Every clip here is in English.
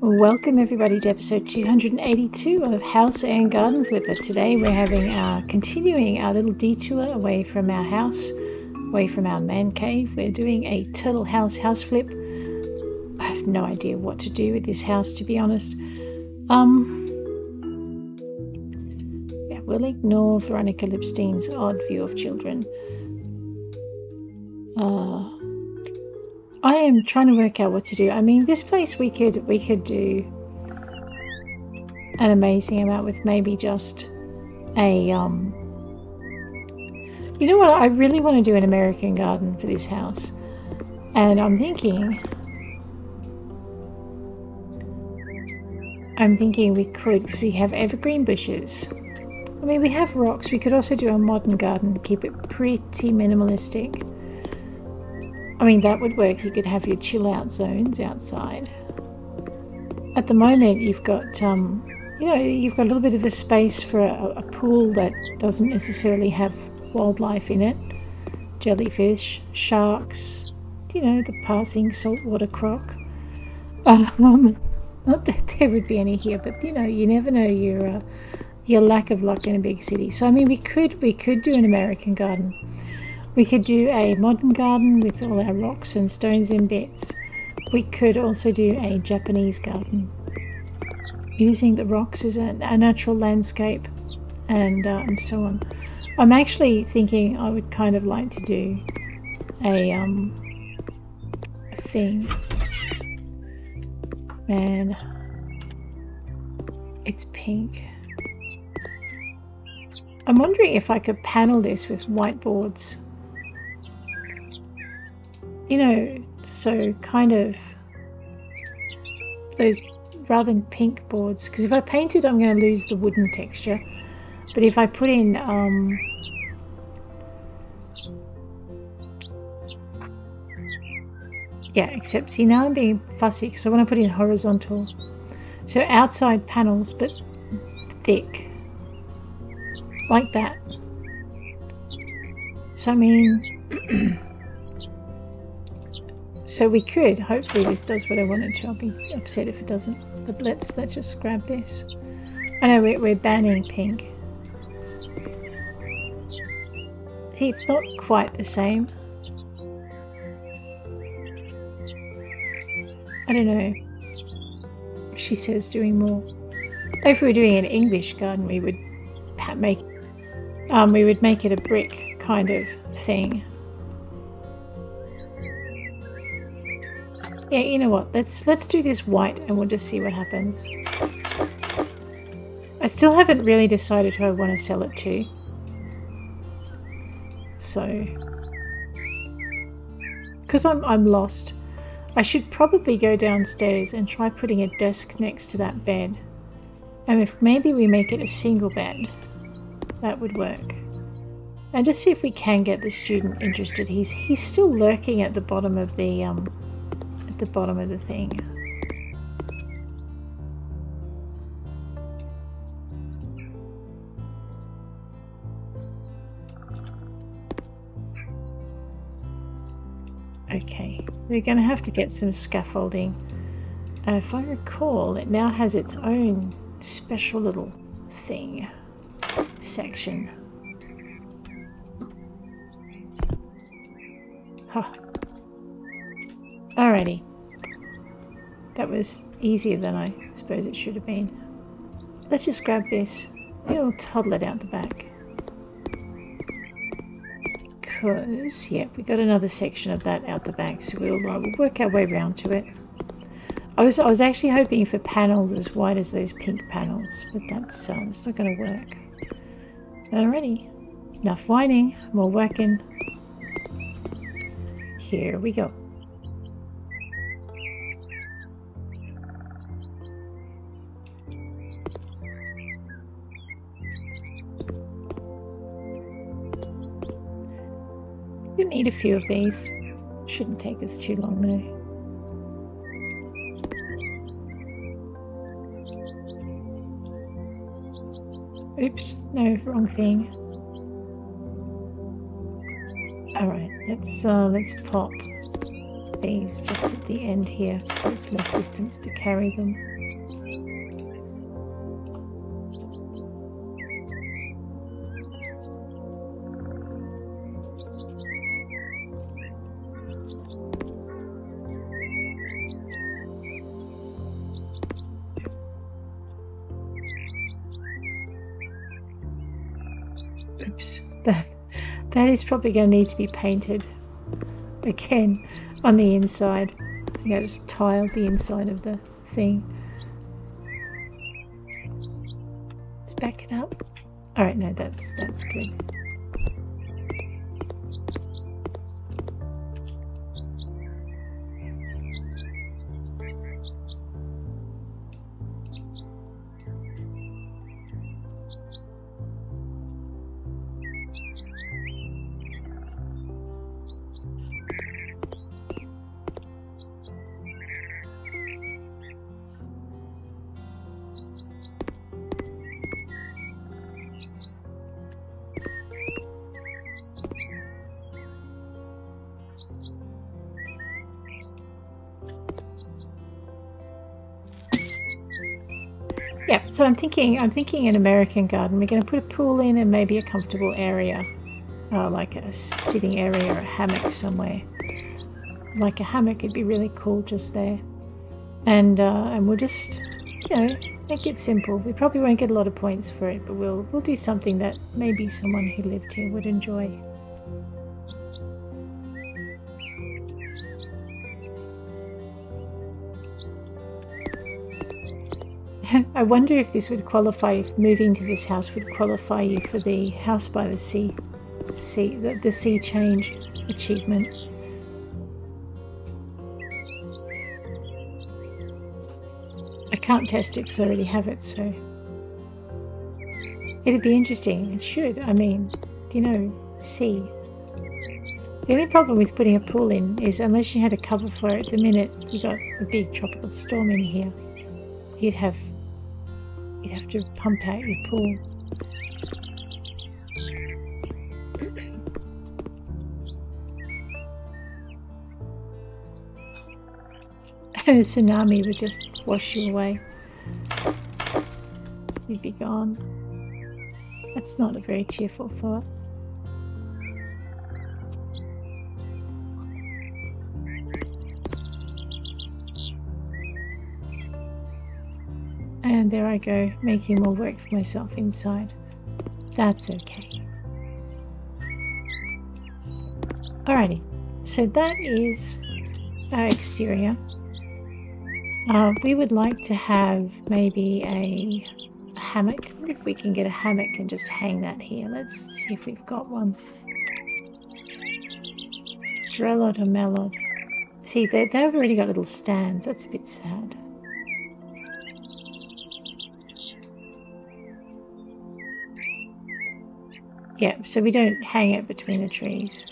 Welcome everybody to episode 282 of House and Garden Flipper. Today we're having continuing our little detour away from our house, away from our man cave. We're doing a turtle house flip. I have no idea what to do with this house, to be honest. Yeah, we'll ignore Veronica Lipstein's odd view of children. I am trying to work out what to do. I mean, this place we could do an amazing amount with, maybe just a you know what, I really want to do an American garden for this house, and I'm thinking we could, because we have evergreen bushes. I mean, we have rocks. We could also do a modern garden, keep it pretty minimalistic. I mean, that would work. You could have your chill out zones outside. At the moment you've got a little bit of a space for a pool that doesn't necessarily have wildlife in it. Jellyfish, sharks, the passing saltwater croc. Not that there would be any here, but you never know your lack of luck in a big city. So I mean, we could do an American garden. We could do a modern garden with all our rocks and stones and bits. We could also do a Japanese garden using the rocks as a natural landscape and so on. I'm actually thinking I would kind of like to do a thing. Man, it's pink. I'm wondering if I could panel this with whiteboards. So kind of those rather than pink boards, because if I paint it, I'm going to lose the wooden texture. But if I put in except see, now I'm being fussy, because I want to put in horizontal, so outside panels, but thick like that. So I mean. So we could, hopefully this does what I wanted to. I'll be upset if it doesn't. But let's just grab this. I know we're banning pink. See, it's not quite the same. I don't know. She says doing more. If we were doing an English garden, we would make it a brick kind of thing. Yeah, you know what, let's do this white and we'll just see what happens. I still haven't really decided who I want to sell it to. So, because I'm lost, I should probably go downstairs and try putting a desk next to that bed. And if maybe we make it a single bed, that would work. And just see if we can get the student interested. He's still lurking at the bottom of the thing. Okay, we're going to have to get some scaffolding. If I recall, it now has its own special little thing section. Huh. Alrighty. That was easier than I suppose it should have been. Let's just grab this. We'll toddle it out the back. Because, yeah, we got another section of that out the back, so we'll work our way around to it. I was actually hoping for panels as wide as those pink panels, but that's it's not going to work. Alrighty. Enough whining. More working. Here we go. Need a few of these. Shouldn't take us too long though. Oops, no, wrong thing. All right, let's pop these just at the end here, so it's less distance to carry them. Oops, that is probably going to need to be painted again on the inside. I think I just tiled the inside of the thing. Let's back it up. All right, no, that's good. Yeah, so I'm thinking an American garden. We're going to put a pool in and maybe a comfortable area, like a sitting area or a hammock somewhere. Like a hammock would be really cool just there. And we'll just, you know, make it simple. We probably won't get a lot of points for it, but we'll do something that maybe someone who lived here would enjoy. I wonder if this would qualify, if moving to this house would qualify you for the House by the Sea, the Sea Change achievement. I can't test it because I already have it, so it'd be interesting. It should. I mean, you know, sea. The only problem with putting a pool in is unless you had a cover for it, the minute you got a big tropical storm in here, you'd have to pump out your pool. And a tsunami would just wash you away. You'd be gone. That's not a very cheerful thought. And there I go, making more work for myself inside. That's okay. Alrighty, so that is our exterior. We would like to have maybe a hammock. I wonder if we can get a hammock and just hang that here. Let's see if we've got one. Drellod or Mellod. See, they've already got little stands. That's a bit sad. Yeah, so we don't hang it between the trees.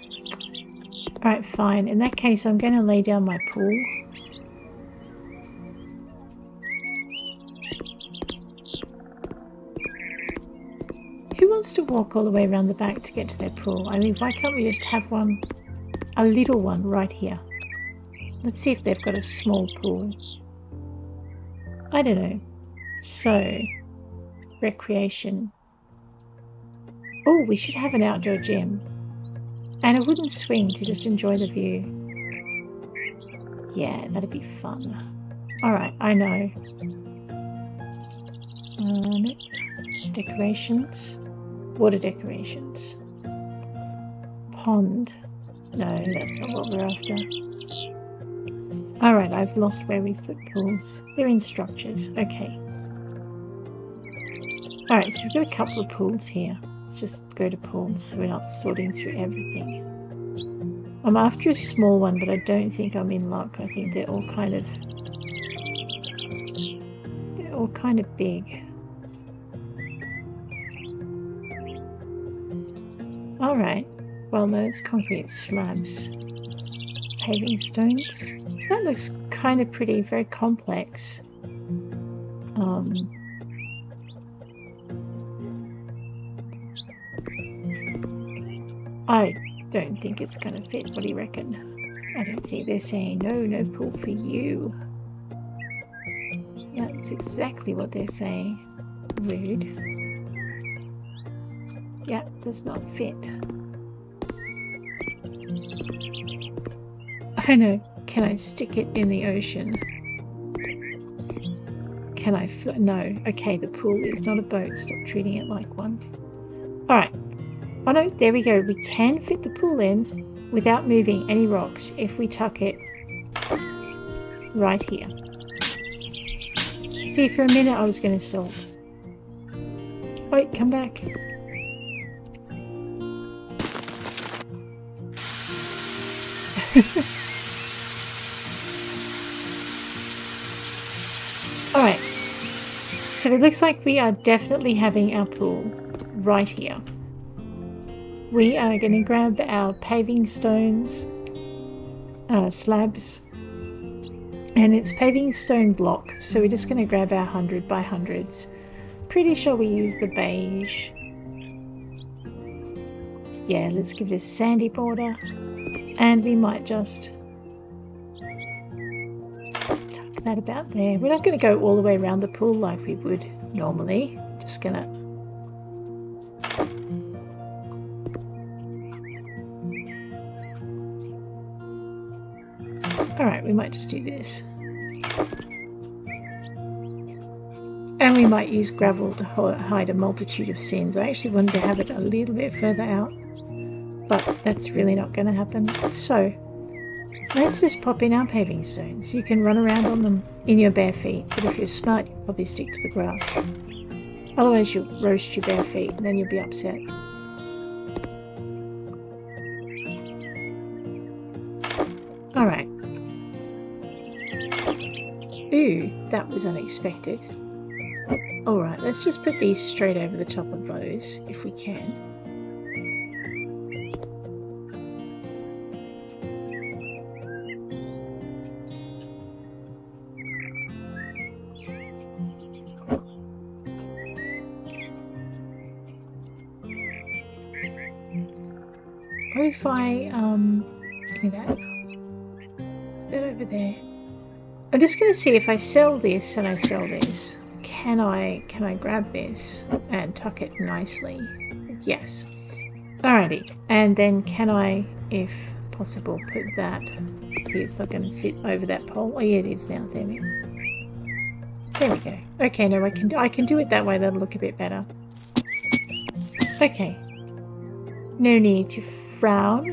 Alright, fine. In that case, I'm going to lay down my pool. Who wants to walk all the way around the back to get to their pool? I mean, why can't we just have one, a little one right here? Let's see if they've got a small pool. I don't know. So, recreation. Oh, we should have an outdoor gym and a wooden swing to just enjoy the view. Yeah, that'd be fun. All right, I know. Decorations, water decorations, pond. No, that's not what we're after. All right, I've lost where we put pools. They're in structures. Okay. All right, so we've got a couple of pools here. Just go to pools so we're not sorting through everything. I'm after a small one, but I don't think I'm in luck. I think they're all kind of big. All right, well, no, it's concrete slabs, paving stones. That looks kind of pretty, very complex. I don't think it's going to fit. What do you reckon? I don't think they're saying, no, no pool for you. Yeah, that's exactly what they're saying. Rude. Yeah, does not fit. Oh no, can I stick it in the ocean? Can I float? No. Okay, the pool is not a boat. Stop treating it like one. Alright. Oh no, there we go. We can fit the pool in without moving any rocks if we tuck it right here. See, for a minute I was going to solve. Wait, come back. Alright, so it looks like we are definitely having our pool right here. We are going to grab our paving stones, slabs, and it's paving stone block, so we're just going to grab our 100 by 100s. Pretty sure we use the beige. Yeah, let's give this sandy border, and we might just tuck that about there. We're not going to go all the way around the pool like we would normally. Just going to we might just do this, and we might use gravel to hide a multitude of sins. I actually wanted to have it a little bit further out, but that's really not going to happen, so let's just pop in our paving stones. You can run around on them in your bare feet, but if you're smart you'll probably stick to the grass, otherwise you'll roast your bare feet and then you'll be upset. Alright. Ooh, that was unexpected. Alright, let's just put these straight over the top of those, if we can. What if I, do that? Put that over there. I'm just going to see if I sell this and I sell this. Can I grab this and tuck it nicely? Yes. Alrighty. And then can I, if possible, put that? See, it's not going to sit over that pole. Oh yeah, it is now. There we go. There we go. Okay, no, I can do it that way. That'll look a bit better. Okay. No need to frown.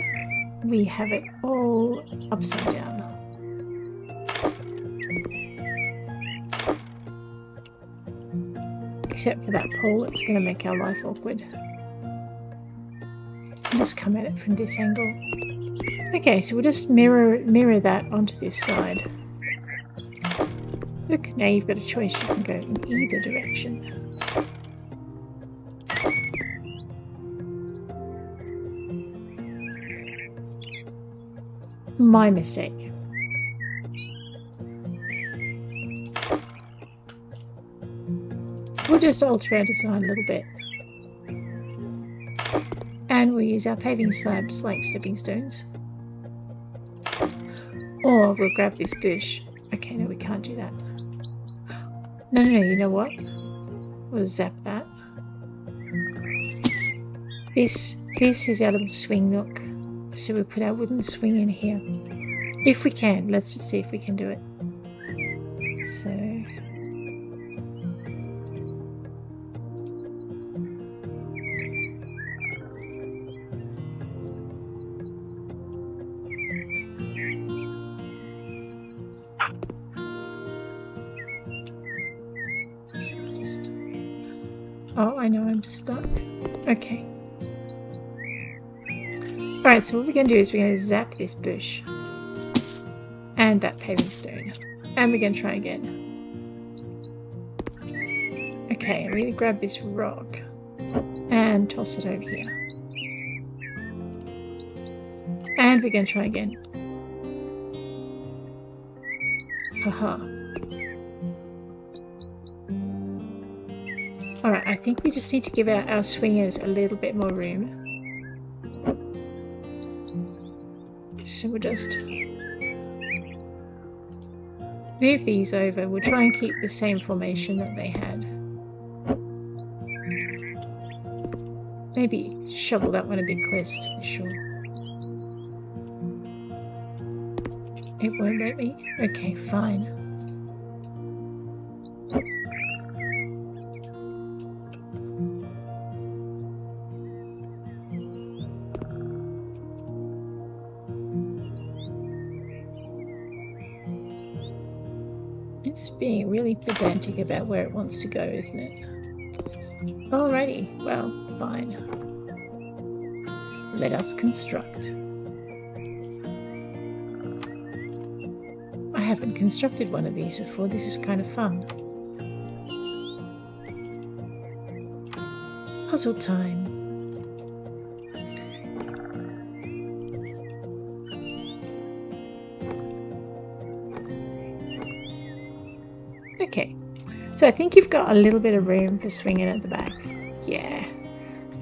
We have it all upside down. Except for that pole, it's going to make our life awkward. I'll just come at it from this angle. Okay, so we'll just mirror that onto this side. Look, now you've got a choice. You can go in either direction. My mistake. We'll just alter our design a little bit, and we'll use our paving slabs like stepping stones, or we'll grab this bush. Okay, no, we can't do that. No, no, no, you know what, we'll zap that. This is our little swing nook, so we'll put our wooden swing in here if we can. Let's just see if we can do it. So stuck. Okay. Alright, so what we're going to do is we're going to zap this bush and that paving stone, and we're going to try again. Okay, I'm going to grab this rock and toss it over here, and we're going to try again. Haha. Alright, I think we just need to give our swingers a little bit more room. So we'll just move these over. We'll try and keep the same formation that they had. Maybe shovel that one a bit closer to the shore. It won't let me? Okay, fine. It's being really pedantic about where it wants to go, isn't it? Alrighty, well, fine. Let us construct. I haven't constructed one of these before. This is kind of fun. Puzzle time. Okay, so I think you've got a little bit of room for swinging at the back. Yeah.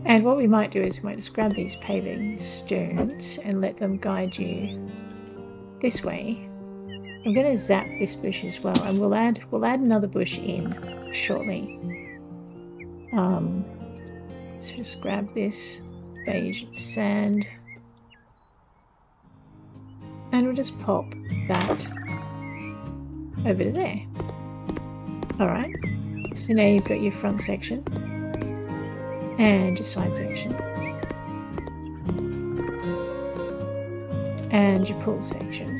And what we might do is we might just grab these paving stones and let them guide you this way. I'm going to zap this bush as well, and we'll add another bush in shortly. So just grab this beige sand, and we'll just pop that over to there. All right. So now you've got your front section. And your side section. And your pool section.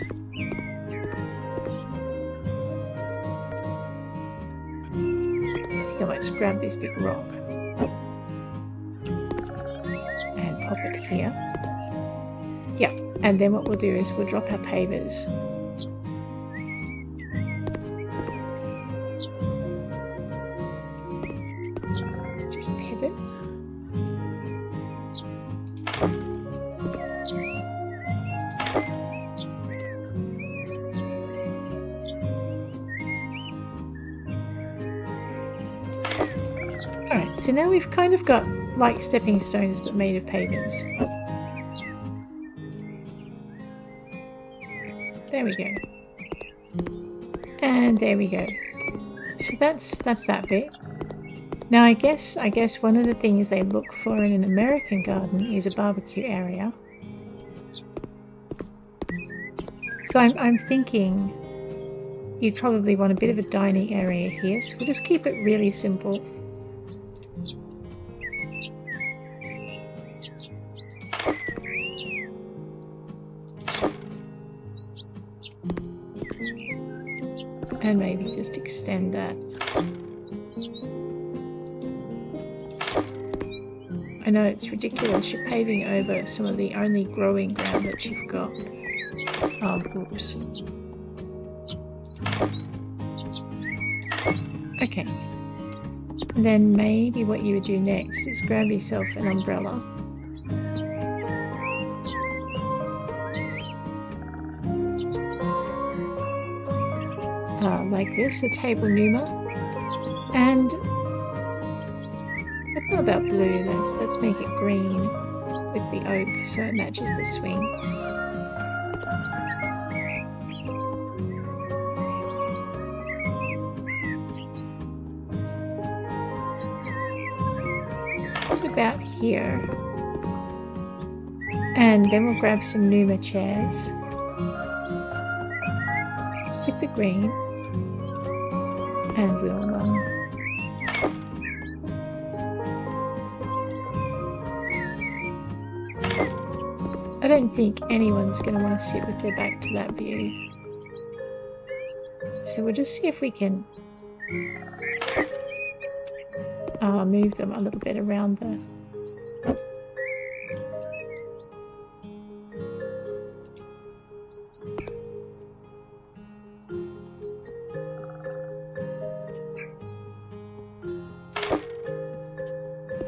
I think I might just grab this big rock. And pop it here. Yeah, and then what we'll do is we'll drop our pavers. Alright, so now we've kind of got like stepping stones but made of pavements. There we go. And there we go. So that's that bit. Now I guess one of the things they look for in an American garden is a barbecue area. So I'm thinking you'd probably want a bit of a dining area here, so we'll just keep it really simple. And maybe just extend that. I know it's ridiculous, you're paving over some of the only growing ground that you've got. Oh, oops. Okay. And then maybe what you would do next is grab yourself an umbrella. Like this, a table Numa, and I don't know about blue, let's make it green with the oak so it matches the swing. What about here? And then we'll grab some Numa chairs with the green. And we'll I don't think anyone's going to want to sit with their back to that view. So we'll just see if we can move them a little bit around the...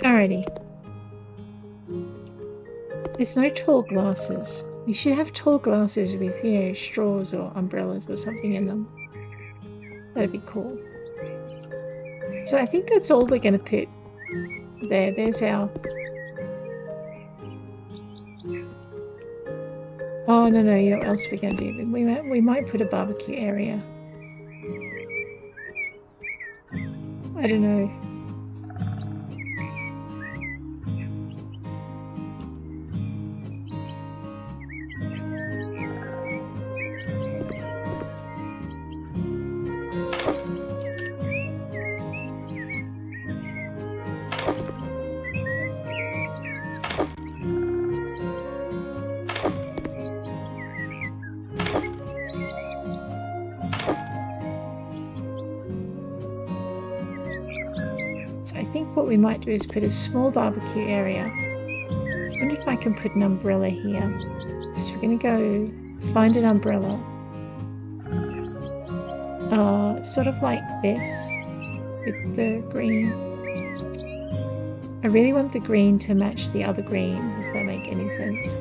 Alrighty. There's no tall glasses. We should have tall glasses with, you know, straws or umbrellas or something in them. That'd be cool. So I think that's all we're going to put there. There's our... Oh, no, no, you know what else we're going to do? We might put a barbecue area. I don't know. We might do is put a small barbecue area. I wonder if I can put an umbrella here. So we're going to go find an umbrella, sort of like this with the green. I really want the green to match the other green. Does that make any sense?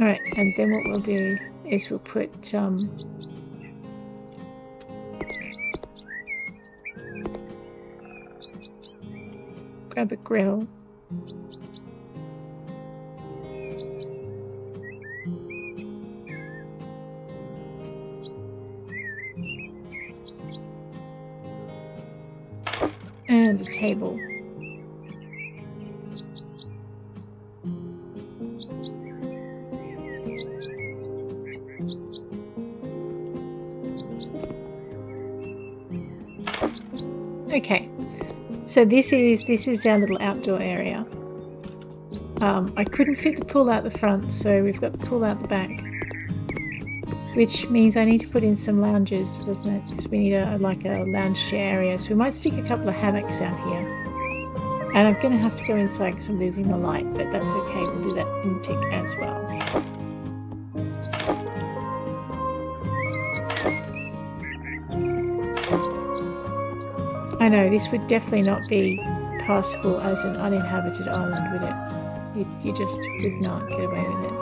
Alright, and then what we'll do is we'll put grab a grill. And a table. Okay, so this is our little outdoor area. I couldn't fit the pool out the front, so we've got the pool out the back, which means I need to put in some lounges, doesn't it? Because we need a lounge chair area, so we might stick a couple of hammocks out here. And I'm going to have to go inside because I'm losing the light, but that's okay. We'll do that in tick as well. I know, this would definitely not be passable as an uninhabited island, would it? You just would not get away with it.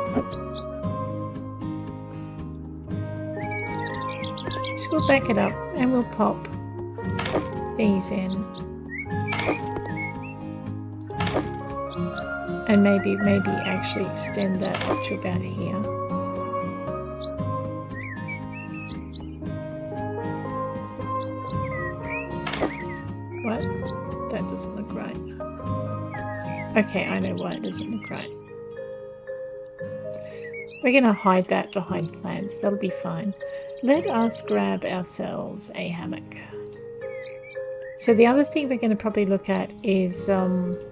So we'll back it up and we'll pop these in. And maybe actually extend that up to about here. Okay, I know why it doesn't look right. We're going to hide that behind plants. That'll be fine. Let us grab ourselves a hammock. So the other thing we're going to probably look at is just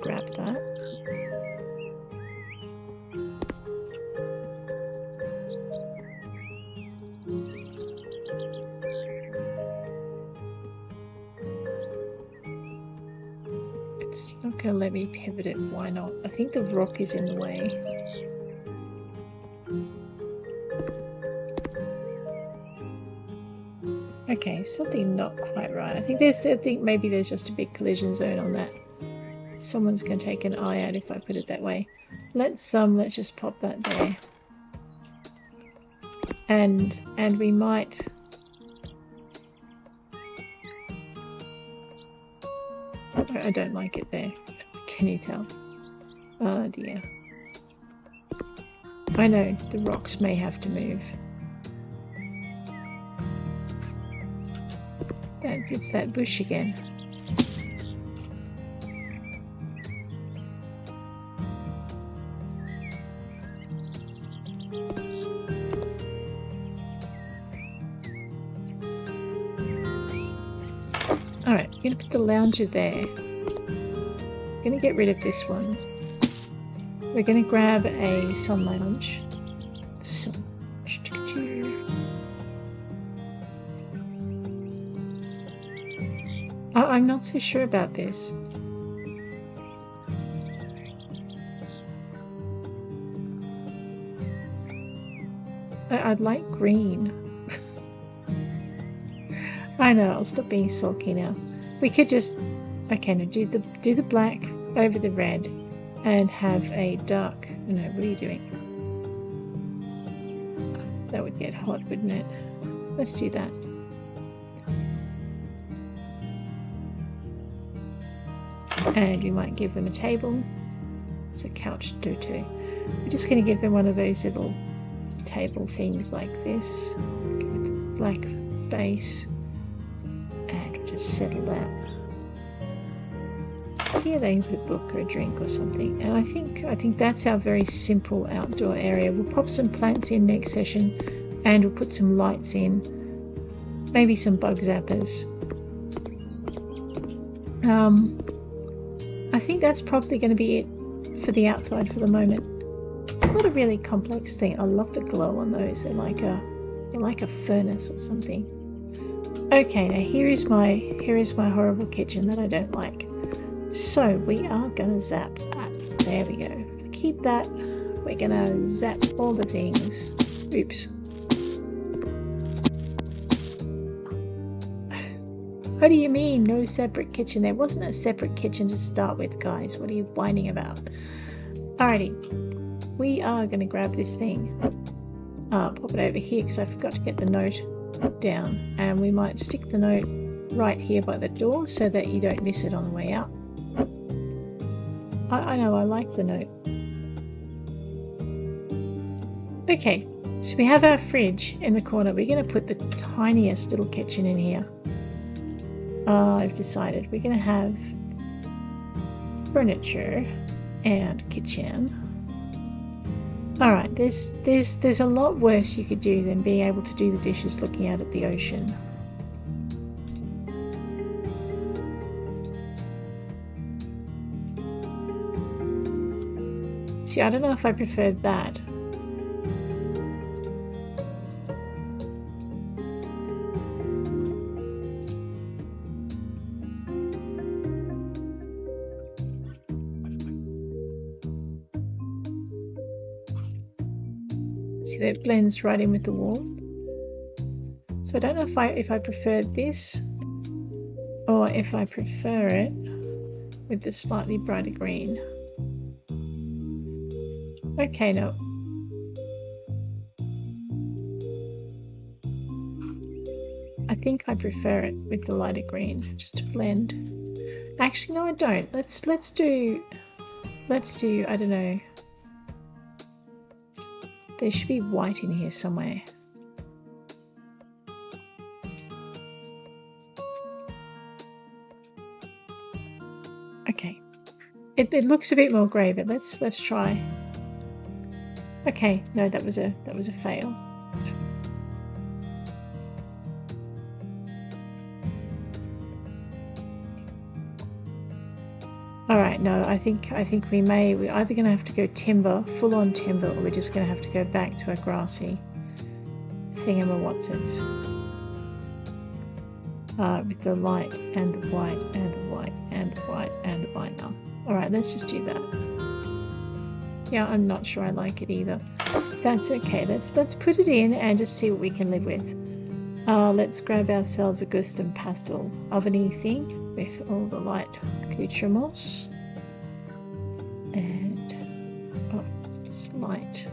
grab that. Not gonna let me pivot it, why not? I think the rock is in the way. Okay, something not quite right. I think maybe there's just a big collision zone on that. Someone's gonna take an eye out if I put it that way. Let's just pop that there. And we might I don't like it there. Can you tell? Oh dear. I know, the rocks may have to move. It's that bush again. Alright, I'm going to put the lounger there. I'm going to get rid of this one. We're going to grab a sun lounge. I'm not so sure about this. I'd like green. I know, I'll stop being sulky now. We could just, okay, now do the black over the red and have a dark, no, what are you doing? That would get hot, wouldn't it? Let's do that. And you might give them a table. It's a couch to do too. We're just going to give them one of those little table things like this, with black base, and we'll just settle that. Here they can put a book or a drink or something. And I think that's our very simple outdoor area. We'll pop some plants in next session, and we'll put some lights in, maybe some bug zappers. I think that's probably going to be it for the outside for the moment. It's not a really complex thing. I love the glow on those. They're like a furnace or something. Okay, now here is my horrible kitchen that I don't like. So we are gonna zap that. There we go. Keep that. We're gonna zap all the things. Oops. What do you mean no separate kitchen? There wasn't a separate kitchen to start with, guys. What are you whining about? Alrighty, we are going to grab this thing, pop it over here because I forgot to get the note down, and we might stick the note right here by the door so that you don't miss it on the way out. I know, I like the note. Okay, so we have our fridge in the corner. We're going to put the tiniest little kitchen in here. I've decided we're going to have furniture and kitchen. Alright, there's a lot worse you could do than being able to do the dishes looking out at the ocean. See, I don't know if I preferred that. It blends right in with the wall. So I don't know if I preferred this or if I prefer it with the slightly brighter green. Okay, no. I think I prefer it with the lighter green, just to blend. Actually, no, I don't. Let's do I don't know. There should be white in here somewhere. Okay, it looks a bit more grey, but let's try. Okay, no, that was a fail. Alright, no, I think we're either going to have to go timber, full on timber, or we're just going to have to go back to our grassy thingamawatsits. With the light and the white and the white and the white and the white now. Alright, let's just do that. Yeah, I'm not sure I like it either. That's okay, let's put it in and just see what we can live with. Let's grab ourselves a Guston pastel oveny thing with all the light accoutrements, and oh, it's light.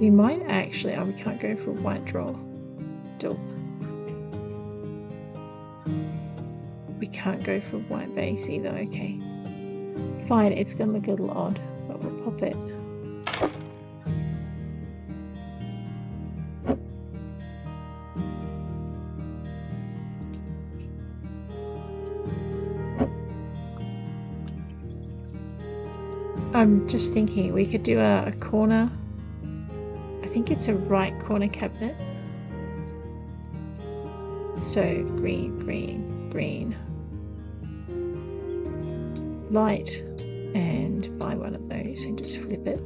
We might actually, oh, we can't go for a white draw. Dull. We can't go for a white base either. Okay, fine. It's gonna look a little odd, but we'll pop it. I'm just thinking we could do a corner, I think it's a right corner cabinet. So green, green, green, light, and buy one of those and just flip it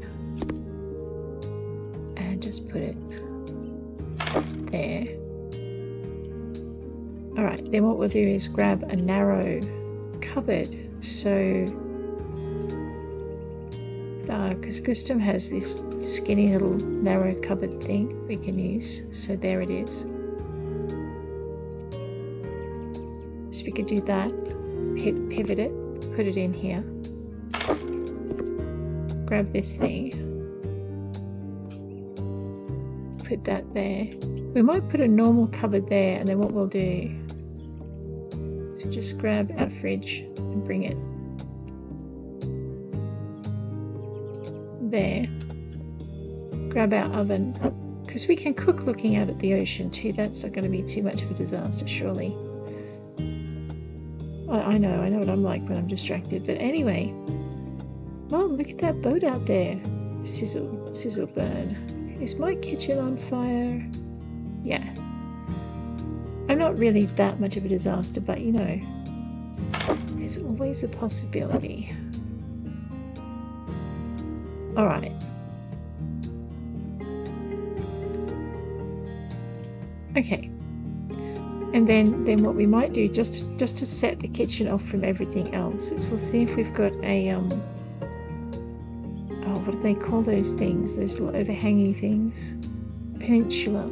and just put it there. Alright, then what we'll do is grab a narrow cupboard. So because Guston has this skinny little narrow cupboard thing we can use, so there it is. So we could do that, pivot it, put it in here, grab this thing, put that there. We might put a normal cupboard there, and then what we'll do is just grab our fridge and bring it there. Grab our oven, because we can cook looking out at the ocean too. That's not going to be too much of a disaster, surely. I know what I'm like when I'm distracted. But anyway, Mom, look at that boat out there. Sizzle, sizzle, burn. Is my kitchen on fire? Yeah. I'm not really that much of a disaster, but you know, there's always a possibility. All right. Okay. And then what we might do, just to set the kitchen off from everything else, is we'll see if we've got a oh, what do they call those things? Those little overhanging things? Peninsula.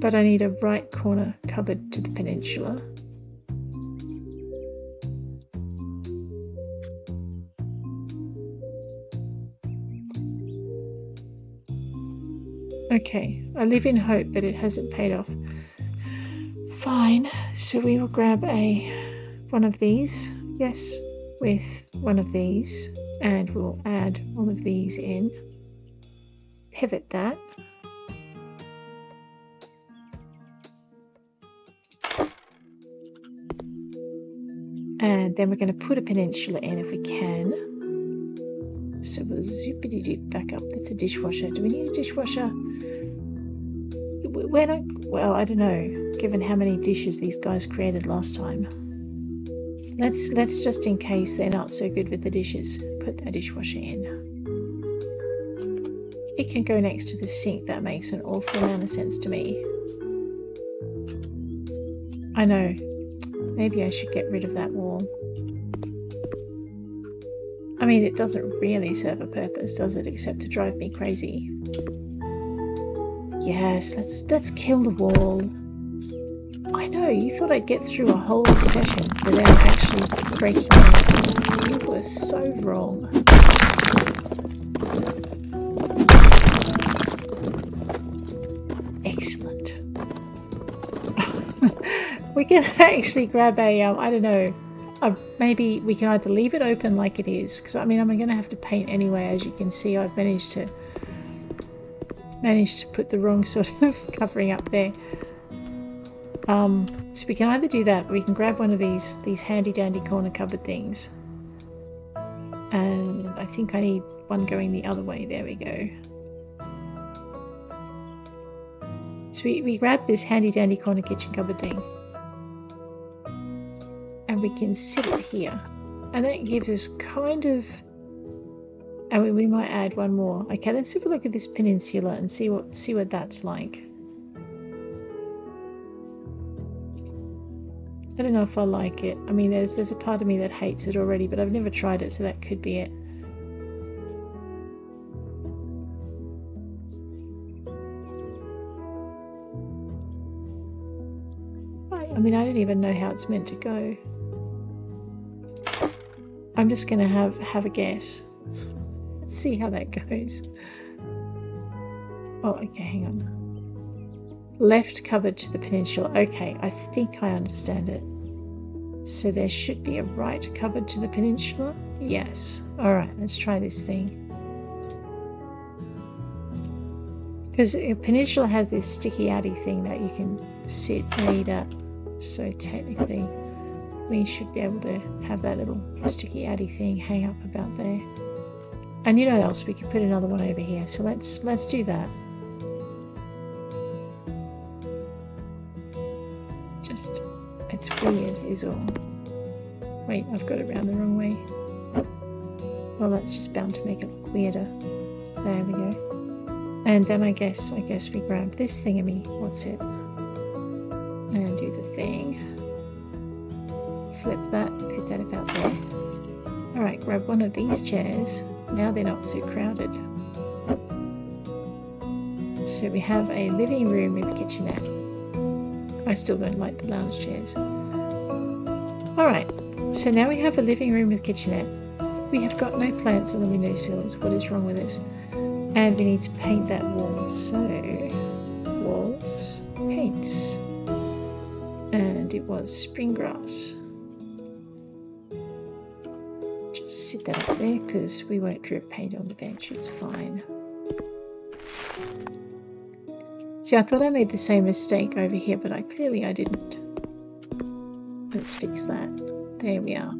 But I need a right corner cupboard to the peninsula. Okay, I live in hope, but it hasn't paid off. Fine, so we will grab one of these, yes, with one of these, and we'll add one of these in. Pivot that. And then we're going to put a peninsula in if we can. So we'll zoopity doop back up. That's a dishwasher. Do we need a dishwasher? We're not, well, I don't know, given how many dishes these guys created last time. Let's just, in case they're not so good with the dishes, put a dishwasher in. It can go next to the sink. That makes an awful amount of sense to me. I know. Maybe I should get rid of that wall. I mean, it doesn't really serve a purpose, does it? Except to drive me crazy. Yes, let's kill the wall. I know, you thought I'd get through a whole session without actually breaking it. You were so wrong. Excellent. We can actually grab a, I don't know, maybe we can either leave it open like it is, because I mean I'm going to have to paint anyway. As you can see, I've managed to put the wrong sort of covering up there. So we can either do that, or we can grab one of these handy dandy corner cupboard things. And I think I need one going the other way. There we go. So we grab this handy dandy corner kitchen cupboard thing. And we can sit it here, and that gives us kind of, and we might add one more. Okay, let's have a look at this peninsula and see what that's like. I don't know if I like it. I mean, there's a part of me that hates it already, but I've never tried it, so that could be it. I mean, I don't even know how it's meant to go. I'm just going to have a guess. Let's see how that goes. Oh, okay, hang on. Left cupboard to the peninsula. Okay, I think I understand it. So there should be a right cupboard to the peninsula? Yes. All right, let's try this thing. Because a peninsula has this sticky-outy thing that you can sit and eat at. So technically, we should be able to have that little sticky-outy thing hang up about there. And you know what else? We could put another one over here. So let's do that. Just, it's weird is all. Wait, I've got it round the wrong way. Well, that's just bound to make it look weirder. There we go. And then I guess we grab this thingy. What's it? And do the thing. Flip that, put that about there. Alright, grab one of these chairs. Now they're not so crowded. So we have a living room with kitchenette. I still don't like the lounge chairs. Alright, So now we have a living room with kitchenette. We have got no plants on the windowsills. What is wrong with us? And we need to paint that wall. So walls, paint. And it was spring grass. Just sit that up there because we won't drip paint on the bench. It's fine. See, I thought I made the same mistake over here, but clearly I didn't. Let's fix that. There we are.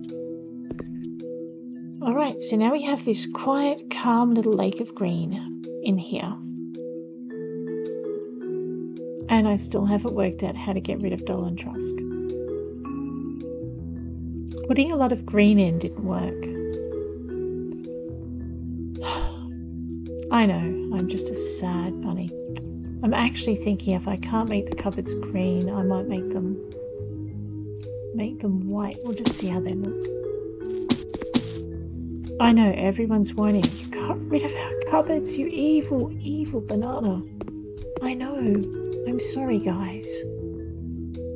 Alright, so now we have this quiet, calm little lake of green in here. And I still haven't worked out how to get rid of Dolan Trusk. Putting a lot of green in didn't work. I know, I'm just a sad bunny. I'm actually thinking if I can't make the cupboards green, I might make them white. We'll just see how they look. I know, everyone's whining. You got rid of our cupboards, you evil, evil banana. I know. I'm sorry, guys.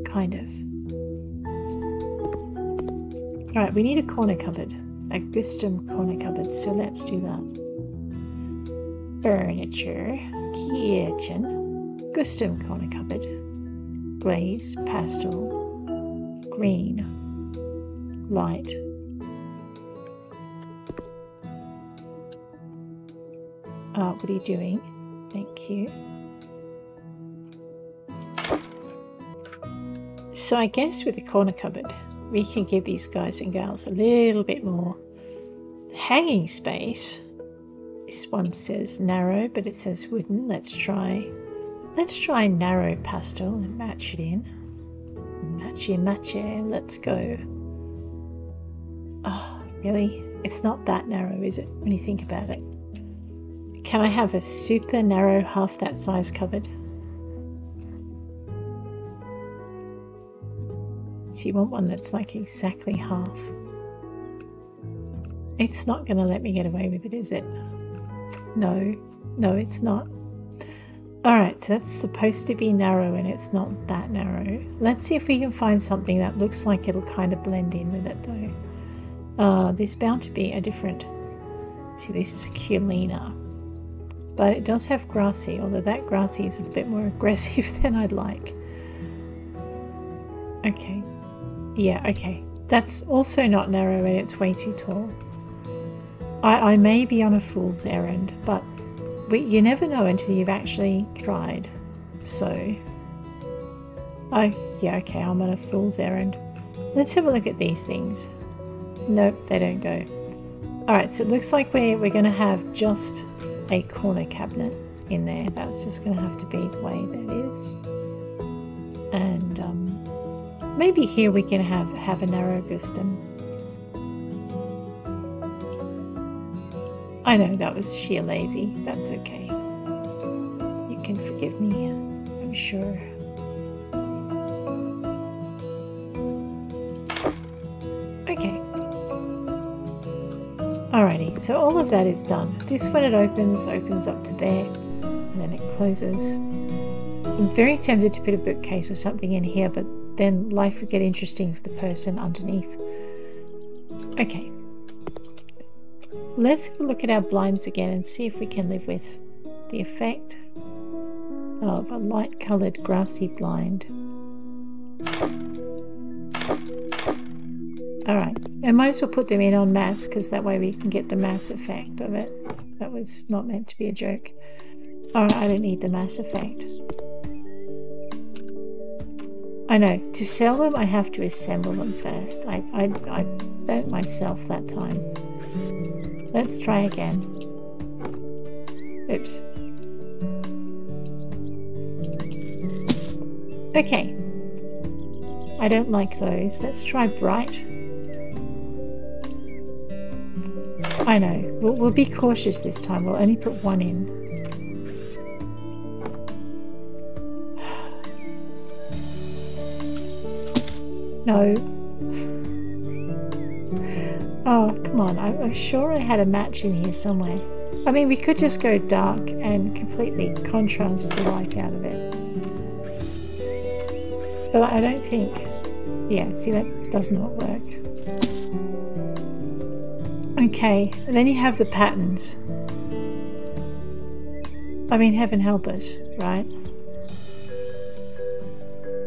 Kind of. Alright, we need a corner cupboard. A custom corner cupboard, so let's do that. Furniture. Kitchen. Custom corner cupboard. Glaze. Pastel. Green, light. What are you doing? Thank you. So I guess with the corner cupboard, we can give these guys and gals a little bit more hanging space. This one says narrow, but it says wooden. Let's try narrow pastel and match it in. Matche, let's go. Oh, really? It's not that narrow, is it, when you think about it? Can I have a super narrow, half that size cupboard? So you want one that's like exactly half. It's not going to let me get away with it, is it? No, it's not. Alright, so that's supposed to be narrow and it's not that narrow. Let's see if we can find something that looks like it'll kind of blend in with it though. There's bound to be a different... See, this is a Culina. But it does have grassy, although that grassy is a bit more aggressive than I'd like. Okay. Yeah, okay. That's also not narrow and it's way too tall. I may be on a fool's errand, but... you never know until you've actually tried. So, yeah, okay, I'm on a fool's errand. Let's have a look at these things. Nope, they don't go. Alright, so it looks like we're going to have just a corner cabinet in there. That's just going to have to be the way that is. And maybe here we can have a narrow custom. I know, that was sheer lazy. That's okay. You can forgive me, I'm sure. Okay. Alrighty, so all of that is done. This one, it opens up to there, and then it closes. I'm very tempted to put a bookcase or something in here, but then life would get interesting for the person underneath. Okay. Let's have a look at our blinds again and see if we can live with the effect of a light coloured grassy blind. Alright, I might as well put them in en masse because that way we can get the mass effect of it. That was not meant to be a joke. Alright, I don't need the mass effect. I know, to sell them I have to assemble them first. I burnt myself that time. Let's try again. Oops. Okay. I don't like those. Let's try bright. I know. We'll be cautious this time. We'll only put one in. No. Oh, come on, I'm sure I had a match in here somewhere. I mean, we could just go dark and completely contrast the light out of it. But I don't think... Yeah, see, that does not work. Okay, and then you have the patterns. I mean, heaven help us, right?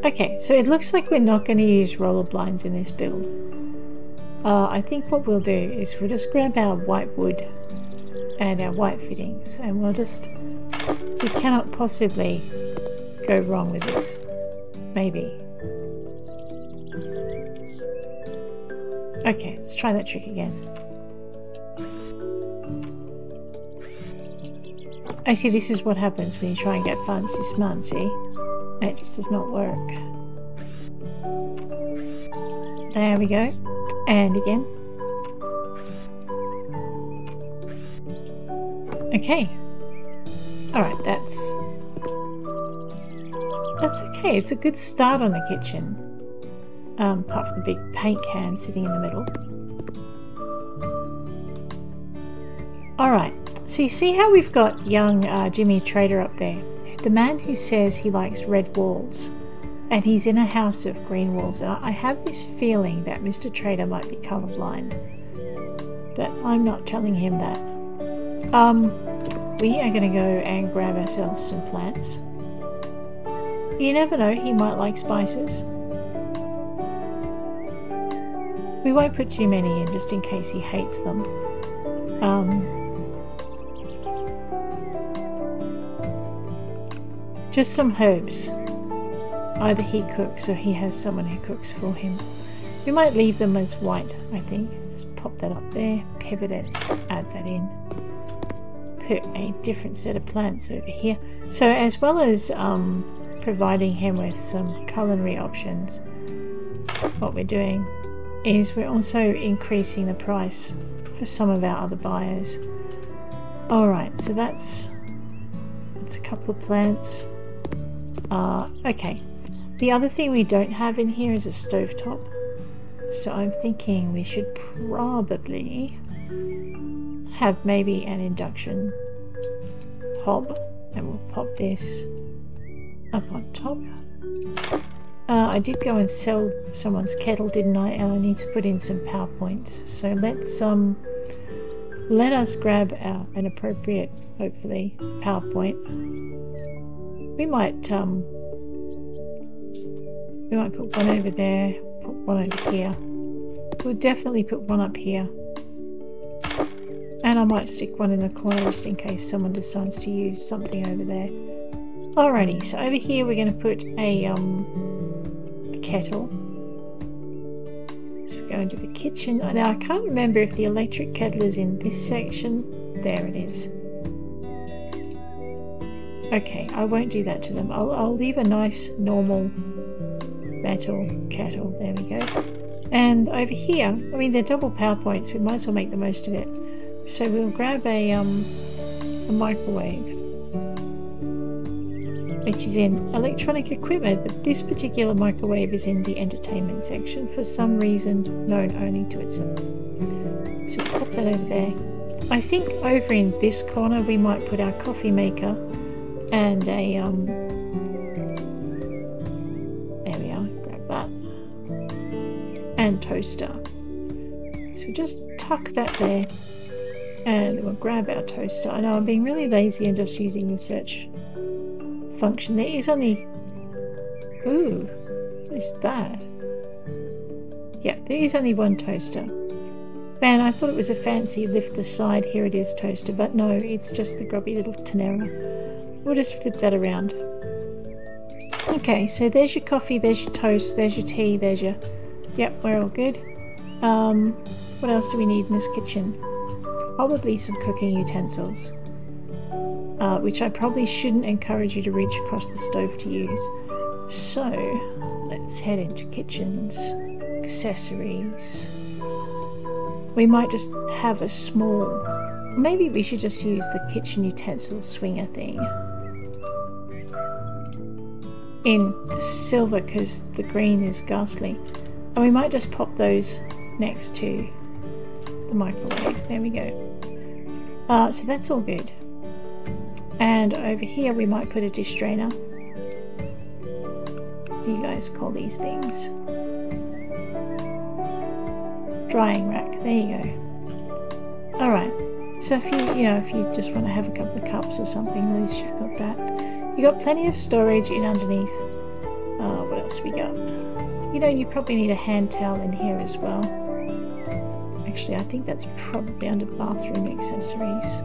Okay, so it looks like we're not going to use roller blinds in this build. I think what we'll do is we'll just grab our white wood and our white fittings, and we'll just... we cannot possibly go wrong with this. Maybe. Okay, let's try that trick again. I see, this is what happens when you try and get fancy smancy. That just does not work. There we go. And again. Okay. Alright, that's okay. It's a good start on the kitchen. Apart from the big paint can sitting in the middle. Alright. So you see how we've got young Jimmy Trader up there, the man who says he likes red walls, and he's in a house of green walls. And I have this feeling that Mr. Trader might be colorblind, but I'm not telling him that. We are going to go and grab ourselves some plants. You never know, he might like spices. We won't put too many in just in case he hates them. Just some herbs. Either he cooks or he has someone who cooks for him. We might leave them as white, I think. Just pop that up there, pivot it, add that in. Put a different set of plants over here. So as well as providing him with some culinary options, what we're doing is we're also increasing the price for some of our other buyers. Alright, so that's a couple of plants. Okay, the other thing we don't have in here is a stovetop, so I'm thinking we should probably have maybe an induction hob, and we'll pop this up on top. I did go and sell someone's kettle, didn't I, and I need to put in some PowerPoints, so let us grab an appropriate, hopefully, PowerPoint. We might put one over there, put one over here. We'll definitely put one up here. And I might stick one in the corner just in case someone decides to use something over there. Alrighty, so over here we're going to put a kettle. So we go into the kitchen. Now I can't remember if the electric kettle is in this section. There it is. Okay, I won't do that to them. I'll leave a nice normal metal kettle. There we go. And over here, I mean, they're double PowerPoints. We might as well make the most of it. So we'll grab a microwave, which is in electronic equipment, but this particular microwave is in the entertainment section for some reason known only to itself. So we'll pop that over there. I think over in this corner we might put our coffee maker. And there we are, grab that, and toaster. So we just tuck that there, and we'll grab our toaster. I know I'm being really lazy and just using the search function. There is only, ooh, what is that? Yeah, there is only one toaster. Man, I thought it was a fancy lift the side, here it is toaster, but no, it's just the grubby little Tenera. We'll just flip that around. Okay, so there's your coffee, there's your toast, there's your tea, there's your... Yep, we're all good. What else do we need in this kitchen? Probably some cooking utensils, which I probably shouldn't encourage you to reach across the stove to use. So, let's head into kitchens, accessories. We might just have a small... Maybe we should just use the kitchen utensil swinger thing in the silver because the green is ghastly, and we might just pop those next to the microwave. There we go. So that's all good. And over here we might put a dish drainer. What do you guys call these things? Drying rack. There you go. Alright, so if you just want to have a couple of cups or something loose, you've got that. You've got plenty of storage in underneath. What else we got? You know, you probably need a hand towel in here as well. Actually, I think that's probably under bathroom accessories.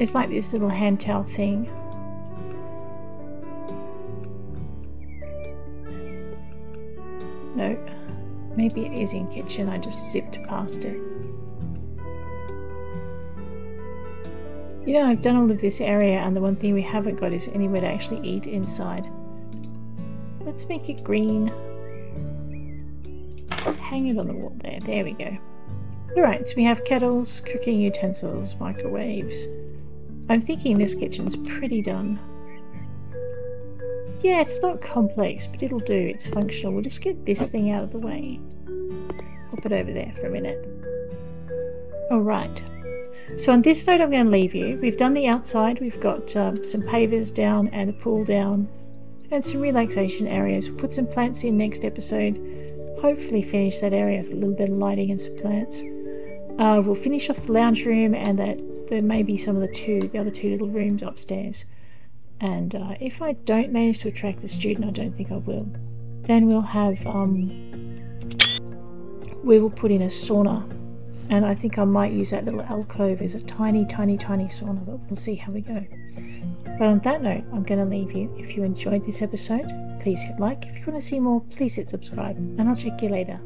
It's like this little hand towel thing. No, maybe it is in kitchen, I just zipped past it. You know, I've done all of this area and the one thing we haven't got is anywhere to actually eat inside. Let's make it green. Hang it on the wall there, there we go. Alright, so we have kettles, cooking utensils, microwaves. I'm thinking this kitchen's pretty done. Yeah, it's not complex, but it'll do. It's functional. We'll just get this thing out of the way. Pop it over there for a minute. Alright. So on this note, I'm going to leave you. We've done the outside. We've got some pavers down and the pool down. And some relaxation areas. We'll put some plants in next episode. Hopefully finish that area with a little bit of lighting and some plants. We'll finish off the lounge room and there may be some of the other two little rooms upstairs. And if I don't manage to attract the student, I don't think I will, then we'll have, we will put in a sauna. And I think I might use that little alcove as a tiny, tiny, tiny sauna, but we'll see how we go. But on that note, I'm going to leave you. If you enjoyed this episode, please hit like. If you want to see more, please hit subscribe. And I'll check you later.